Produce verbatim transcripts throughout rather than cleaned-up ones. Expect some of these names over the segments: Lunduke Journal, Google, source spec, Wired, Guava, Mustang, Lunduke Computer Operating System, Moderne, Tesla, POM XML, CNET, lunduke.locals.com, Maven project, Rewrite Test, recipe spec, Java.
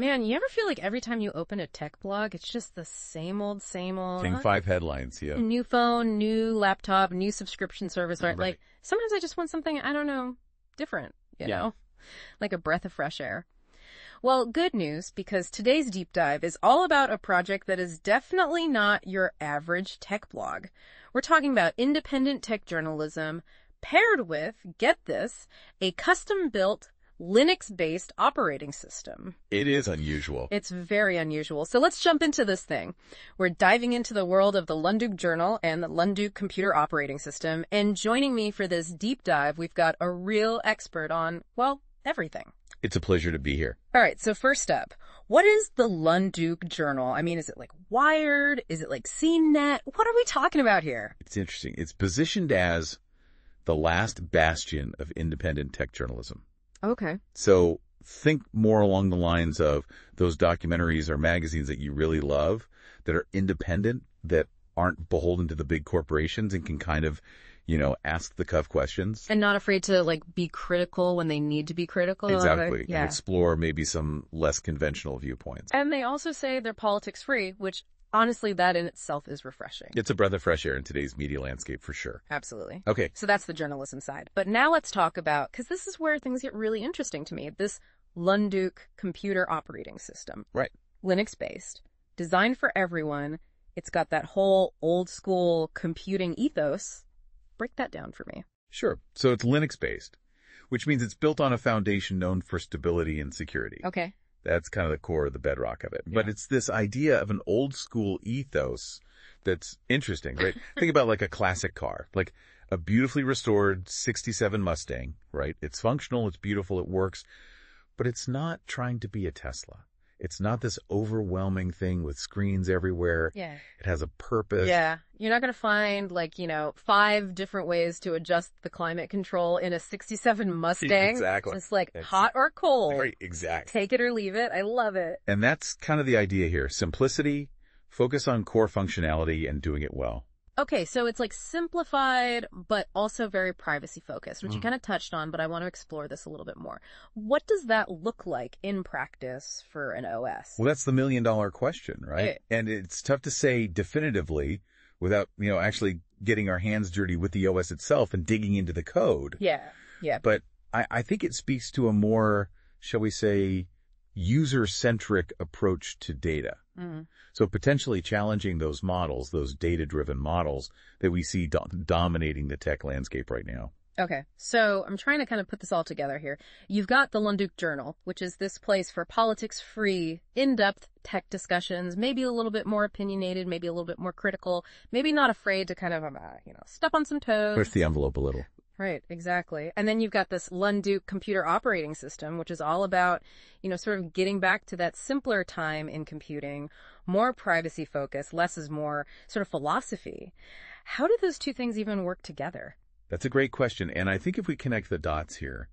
Man, you ever feel like every time you open a tech blog, it's just the same old, same old. Same five headlines, yeah. New phone, new laptop, new subscription service. Right? Like, sometimes I just want something, I don't know, different, you yeah. know? Like a breath of fresh air. Well, good news, because today's deep dive is all about a project that is definitely not your average tech blog. We're talking about independent tech journalism paired with, get this, a custom-built Linux-based operating system. It is unusual. It's very unusual. So let's jump into this thing. We're diving into the world of the Lunduke Journal and the Lunduke Computer Operating System. And joining me for this deep dive, we've got a real expert on, well, everything. It's a pleasure to be here. All right. So first up, what is the Lunduke Journal? I mean, is it like Wired? Is it like C net? What are we talking about here? It's interesting. It's positioned as the last bastion of independent tech journalism. Okay. So think more along the lines of those documentaries or magazines that you really love that are independent, that aren't beholden to the big corporations and can kind of, you know, ask the tough questions. And not afraid to, like, be critical when they need to be critical. Exactly. Yeah. And explore maybe some less conventional viewpoints. And they also say they're politics free, which honestly, that in itself is refreshing. It's a breath of fresh air in today's media landscape for sure. Absolutely. Okay. So that's the journalism side. But now let's talk about, because this is where things get really interesting to me, this Lunduke computer operating system. Right. Linux-based, designed for everyone. It's got that whole old-school computing ethos. Break that down for me. Sure. So it's Linux-based, which means it's built on a foundation known for stability and security. Okay. That's kind of the core of the bedrock of it. Yeah. But it's this idea of an old school ethos that's interesting, right? Think about like a classic car, like a beautifully restored sixty-seven Mustang, right? It's functional, it's beautiful, it works, but it's not trying to be a Tesla. It's not this overwhelming thing with screens everywhere. Yeah. It has a purpose. Yeah. You're not going to find, like, you know, five different ways to adjust the climate control in a sixty-seven Mustang. Exactly. It's like that's hot or cold. Right. Exactly. Take it or leave it. I love it. And that's kind of the idea here. Simplicity, focus on core functionality and doing it well. Okay. So it's like simplified, but also very privacy focused, which mm. you kind of touched on, but I want to explore this a little bit more. What does that look like in practice for an O S? Well, that's the million dollar question, right? It, and it's tough to say definitively without, you know, actually getting our hands dirty with the O S itself and digging into the code. Yeah. Yeah. But I, I think it speaks to a more, shall we say, user-centric approach to data. Mm. So potentially challenging those models, those data-driven models that we see do dominating the tech landscape right now. Okay. So I'm trying to kind of put this all together here. You've got the Lunduke Journal, which is this place for politics-free, in-depth tech discussions, maybe a little bit more opinionated, maybe a little bit more critical, maybe not afraid to kind of, uh, you know, step on some toes. Push the envelope a little. Right, exactly. And then you've got this Lunduke computer operating system, which is all about, you know, sort of getting back to that simpler time in computing, more privacy focus, less is more sort of philosophy. How do those two things even work together? That's a great question. And I think if we connect the dots here,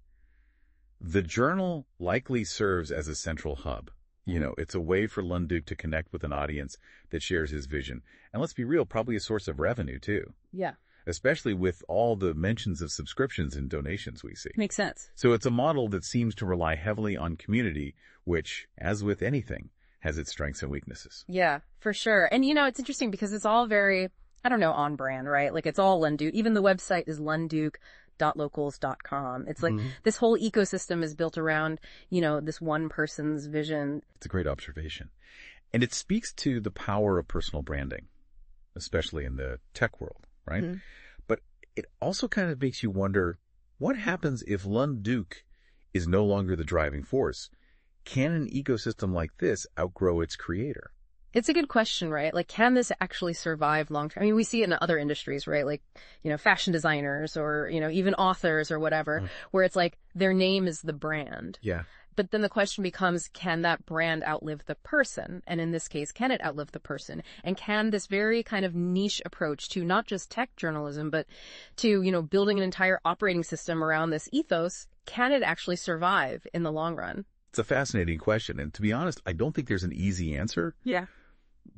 the journal likely serves as a central hub. You know, it's a way for Lunduke to connect with an audience that shares his vision. And let's be real, probably a source of revenue too. Yeah. Especially with all the mentions of subscriptions and donations we see. Makes sense. So it's a model that seems to rely heavily on community, which, as with anything, has its strengths and weaknesses. Yeah, for sure. And, you know, it's interesting because it's all very, I don't know, on brand, right? Like, it's all Lunduke. Even the website is lunduke dot locals dot com. It's like mm-hmm. this whole ecosystem is built around, you know, this one person's vision. It's a great observation. And it speaks to the power of personal branding, especially in the tech world. Right? Mm-hmm. But it also kind of makes you wonder, what happens if Lunduke is no longer the driving force? Can an ecosystem like this outgrow its creator? It's a good question, right? Like, can this actually survive long term? I mean, we see it in other industries, right? Like, you know, fashion designers or, you know, even authors or whatever, mm. where it's like their name is the brand. Yeah. But then the question becomes, can that brand outlive the person? And in this case, can it outlive the person? And can this very kind of niche approach to not just tech journalism, but to, you know, building an entire operating system around this ethos, can it actually survive in the long run? It's a fascinating question. And to be honest, I don't think there's an easy answer. Yeah.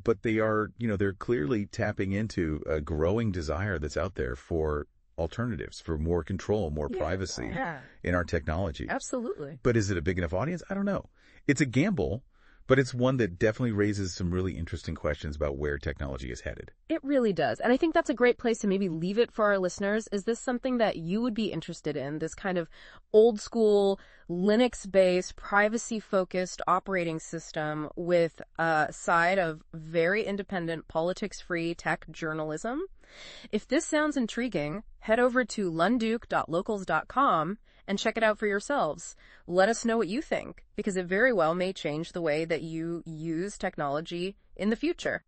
But they are, you know, they're clearly tapping into a growing desire that's out there for alternatives, for more control, more yeah, privacy yeah. in our technology. Absolutely. But is it a big enough audience? I don't know. It's a gamble, But it's one that definitely raises some really interesting questions about where technology is headed. It really does. And I think that's a great place to maybe leave it for our listeners. Is this something that you would be interested in, this kind of old school Linux-based, privacy-focused operating system with a side of very independent, politics-free tech journalism? If this sounds intriguing, head over to lunduke dot locals dot com and check it out for yourselves. Let us know what you think, because it very well may change the way that you use technology in the future.